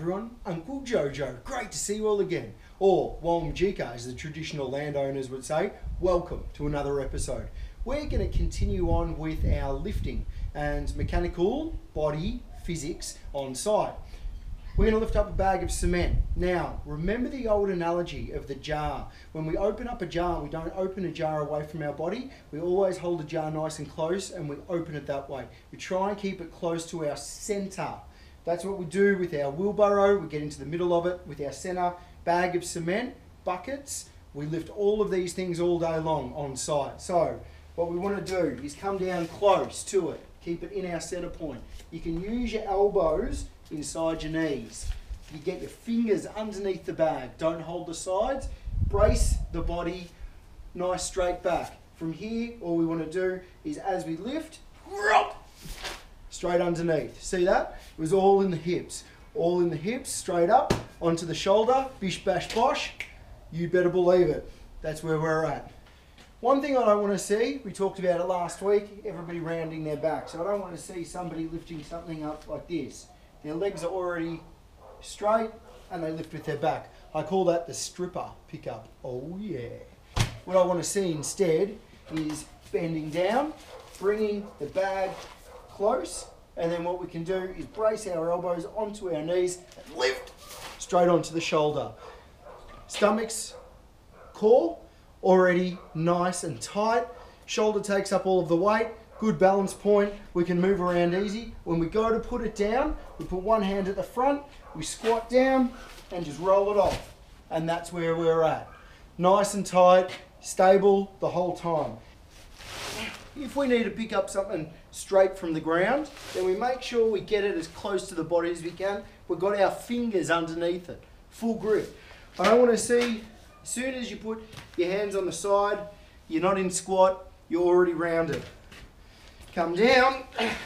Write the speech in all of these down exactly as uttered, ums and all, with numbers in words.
everyone, Uncle Jojo, great to see you all again. Or Walmjika, as the traditional landowners would say, welcome to another episode. We're going to continue on with our lifting and mechanical body physics on site. We're going to lift up a bag of cement. Now, remember the old analogy of the jar. When we open up a jar, we don't open a jar away from our body. We always hold the jar nice and close and we open it that way. We try and keep it close to our center. That's what we do with our wheelbarrow. We get into the middle of it with our center, bag of cement, buckets. We lift all of these things all day long on site. So what we want to do is come down close to it. Keep it in our center point. You can use your elbows inside your knees. You get your fingers underneath the bag. Don't hold the sides. Brace the body, nice straight back. From here, all we want to do is as we lift, straight underneath. See that? It was all in the hips. All in the hips, straight up, onto the shoulder, bish, bash, bosh. You better believe it. That's where we're at. One thing I don't want to see, we talked about it last week, everybody rounding their back. So I don't want to see somebody lifting something up like this. Their legs are already straight and they lift with their back. I call that the stripper pickup. Oh yeah. What I want to see instead is bending down, bringing the bag close, and then what we can do is brace our elbows onto our knees and lift straight onto the shoulder. Stomach's core already nice and tight. Shoulder takes up all of the weight. Good balance point, we can move around easy. When we go to put it down, we put one hand at the front, we squat down and just roll it off. And that's where we're at. Nice and tight, stable the whole time. If we need to pick up something straight from the ground, then we make sure we get it as close to the body as we can. We've got our fingers underneath it, full grip. I don't want to see, as soon as you put your hands on the side, you're not in squat, you're already rounded. Come down,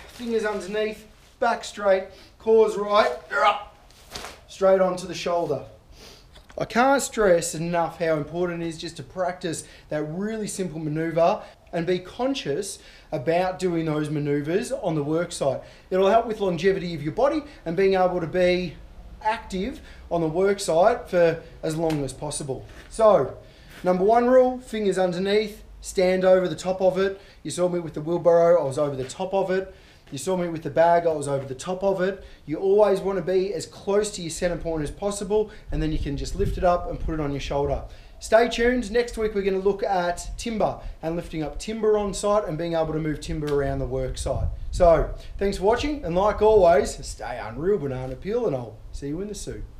fingers underneath, back straight, core's right, straight onto the shoulder. I can't stress enough how important it is just to practice that really simple maneuver and be conscious about doing those maneuvers on the work site. It'll help with longevity of your body and being able to be active on the work site for as long as possible. So, number one rule, fingers underneath, stand over the top of it. You saw me with the wheelbarrow, I was over the top of it. You saw me with the bag, I was over the top of it. You always want to be as close to your center point as possible, and then you can just lift it up and put it on your shoulder. Stay tuned, next week we're going to look at timber and lifting up timber on site and being able to move timber around the work site. So, thanks for watching, and like always, stay unreal, banana peel, and I'll see you in the soup.